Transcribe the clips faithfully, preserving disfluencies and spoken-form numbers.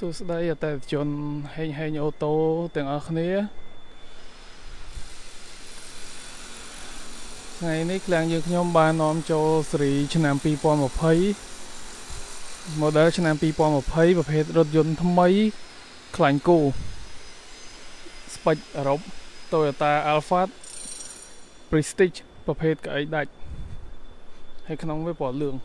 Số đây tại chọn hình hình ô tô từng ở khné ngày nay làng dược nhóm ba nón cho sri chăn pì pom một phẩy model chăn pì pom một phẩy và hệ rốt dồn tham mấy khánh cô spec rộng Toyota Alphard Prestige ประเภท ไก่ดัด ให้ขนมไว้ปลอดเรื่อง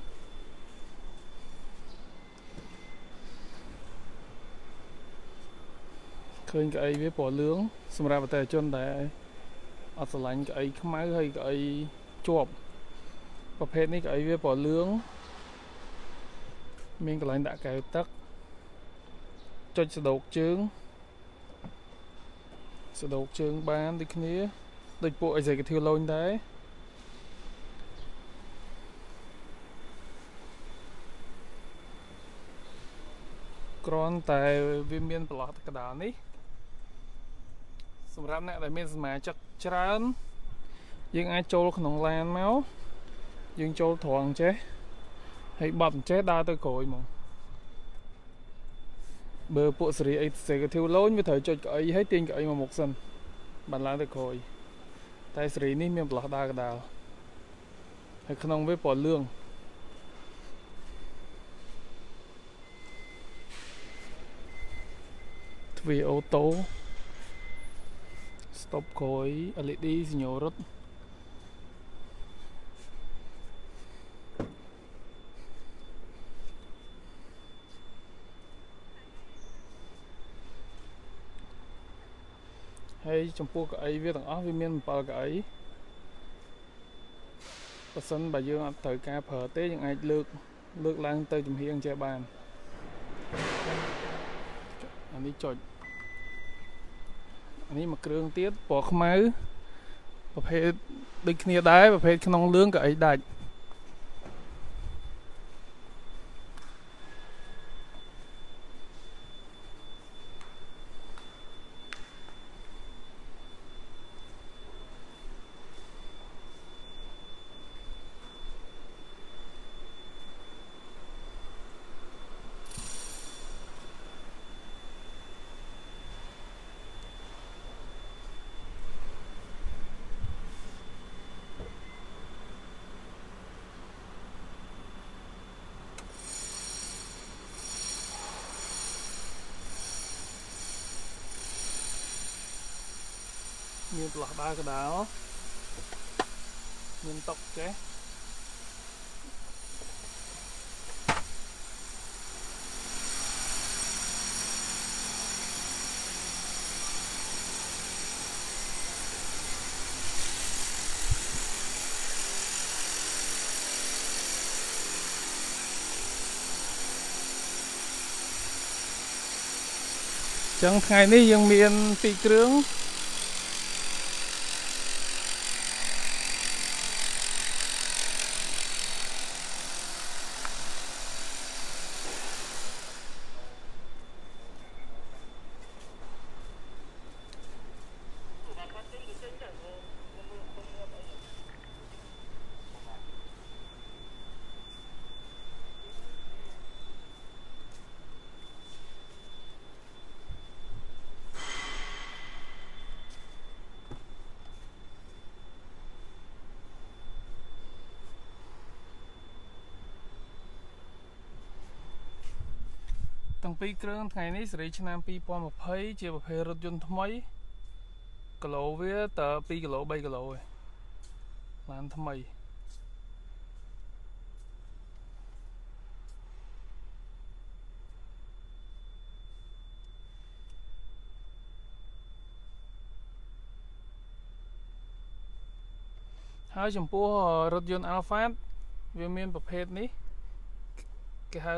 เคยไก่ไว้ปลอดเรื่อง สำหรับประชาชนได้ อัศลันไก่ขม้า ไก่จวบ ประเภทนี้ไก่ไว้ปลอดเรื่อง มีกระลันดะไก่ตัก จดสะดวกเชิง สะดวกเชิงบ้านด้วยนี้ ด้วยพวกไอ้ใส่กระเทือลอยได้ còn tại viên miền bờ lọt cả đàn ấy, sầm rạp này tại miền mày chặt chán, nhưng ai trôi không lan máu, nhưng trôi thoáng chế, hay bầm chế đa tới cội mông, bờ bộ sri ấy sẽ cái thiếu lối với thời cho cái hết tiền cái mà một sân, bàn lan tới cội, tại sri này miền bờ lọt đa cả đàn, hay không với bỏ lương. Vì ô tô stop khối led nhiều rất hay trong cuộc ấy với thằng áo với miền bờ ấy và sân bà dương thời ca phở tế những ai lược lược lan tới chùm hiên che bàn anh đi chọn นี่ปลาดากระดาว เงินตกเจ๊ จังไงนี่ยังมีอันปีกเรื่อง ពីគ្រឿងថ្ងៃនេះសេរីឆ្នាំ 2020 ជាប្រភេទរថយន្តថ្មីគីឡូវាតើ 2គីឡូ 3គីឡូ ឯងឡានថ្មី ហើយចំពោះរថយន្ត Alphard វាមានប្រភេទនេះ គេហៅ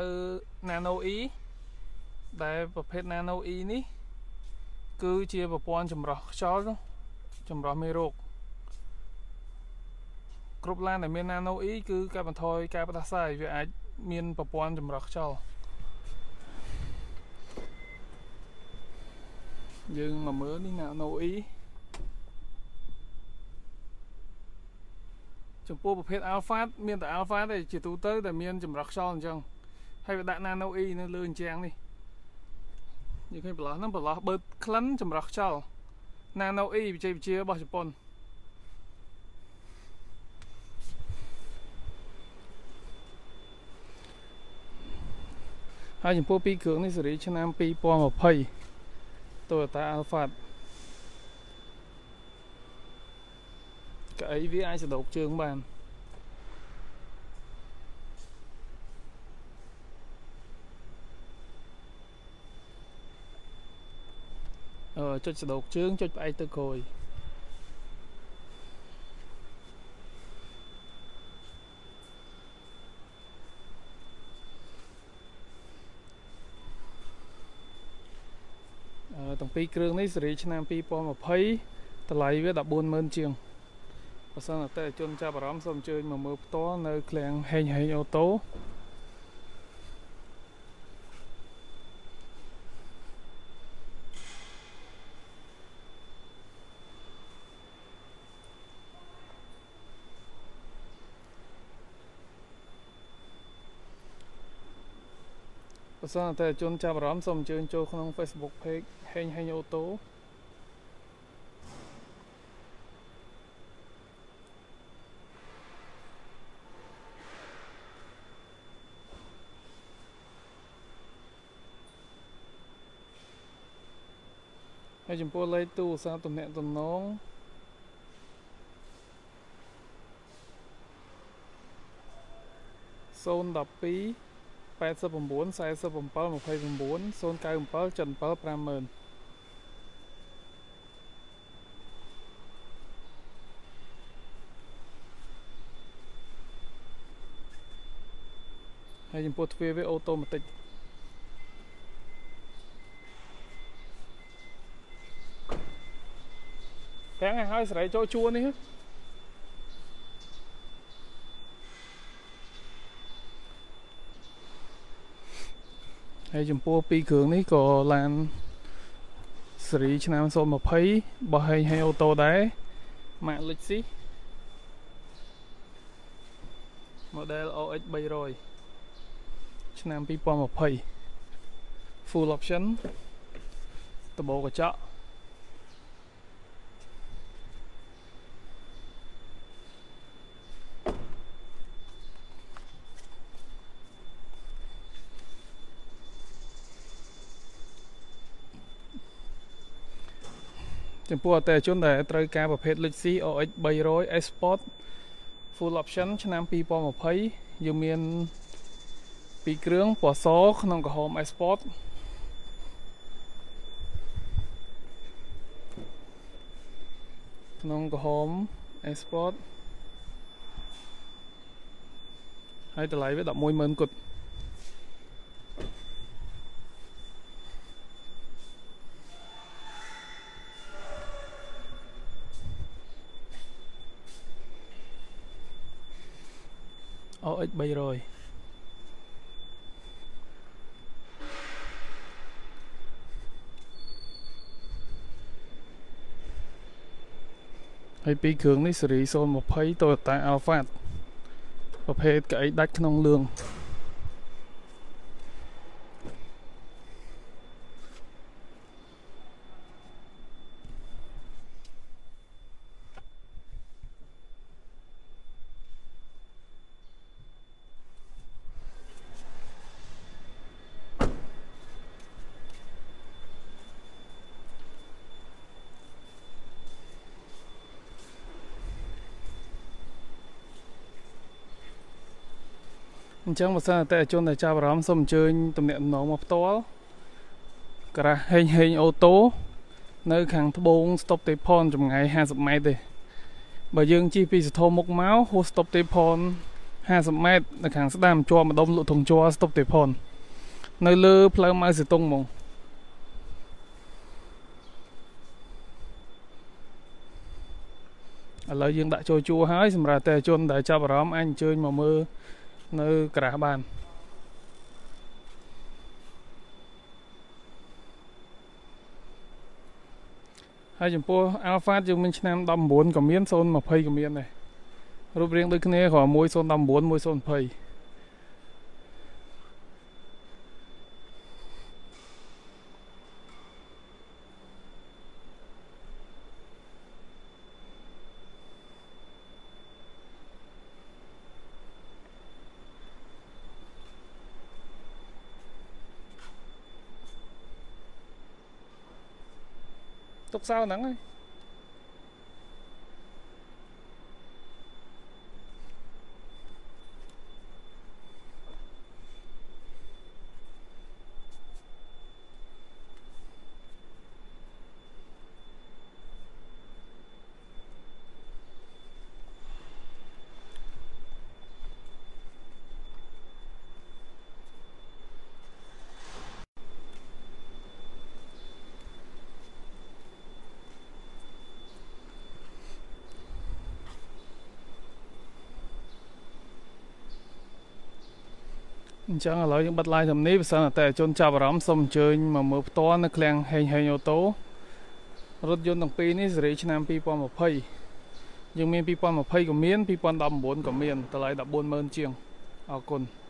Nano E ដែលប្រភេទ Nano E នេះគឺជាប្រព័ន្ធចម្រោះខ្យល់ចម្រោះមេរោគគ្រប់ឡានដែលមាន Nano E គឺកាត់បន្ថយការផ្ដាសាយវាអាចមានប្រព័ន្ធចម្រោះខ្យល់យើងមកមើលនេះ Nano E ចំពោះប្រភេទ Alphard មានតែ Alphard ទេជាទូទៅតែមានចម្រោះខ្យល់អញ្ចឹងហើយវាដាក់ Nano E នៅលើអញ្ចឹងនេះ Nano E như cái bờ nó bờ bớt khăn chấm rắc cháo nano y bị chơi chơi bao nhiêu pon hai chấm pi cường này xử lý cho nam pi pon một pay tôi ta alpha cái ấy với ai sẽ đọc chương bàn ờ cho sẽ đọc chương cho ai tự hồi ờ tổng pi cường này xử lý cho nam pi pon một pay ta lấy với đọc buôn mơn chương và sau là tệ chôn cha bà rõm xong chơi mà mơ to nơi kèng hình hình ô tố và sau là tệ chôn cha bà rõm xong chơi cho không Facebook page hình hình ô tố hay chúng tôi lấy tu sao tụm nẹn tụm nón zone đập pí bảy sáu bốn bốn sáu sáu bốn bốn một hai bốn bốn zone cao bốn bốn trần bốn năm mươi hay chúng tôi thuê với automatic tháng ngày hai sẽ cho chua đi hay chúng po pi cường đấy có làm xử cho nam số một phẩy ba hay hay ô tô đấy mạng lịch sĩ model o x bay rồi cho nam pi po một phẩy full option tờ bộ của chợ chúng tôi tệ chôn để trôi ca và phết lịch sĩ o x bay rồi export full option cho nam pi po một phẩy dùng miền pi cường bỏ số không có home export không có home export hay từ lấy với đọc môi mơn cụt o x bay rồi hay pi cường này xử lý zone một phẩy Toyota Alphard và phê cái đắt trong lương chẳng một sao tệ chôn để cha bà rõm xong chơi tụm nẹn nó một to cả hình hình ô tô nơi kháng bốn stop tây phone trong ngày hai mươi mét thì bà dương chi phí thô một máu hô stop tây phone hai mươi mét là kháng sẽ làm cho mà đông lộ thùng cho stop tây phone nơi lơ plug mai sử tung mùng lời dương đã cho chua hái xong ra tệ chôn để cha bà rõm anh chơi mà mơ nơi cả bàn hai chúng tôi alpha chúng mình xem đầm bốn của miền sơn mà phơi của miền này rụp riêng đôi khi này có mỗi sơn đầm bốn mỗi sơn phơi Tục sao nắng ơi. Chẳng là lời những bật lai thầm ní bây giờ là tại chôn chào rắm xong chơi mà mở to nó kèng hình hình ô tô rất dân đồng pi ní dưới trên em pi pon một phay nhưng miền pi pon một phay của miền pi pon đầm bốn của miền tới lại đập buôn mơn chiêng à cồn.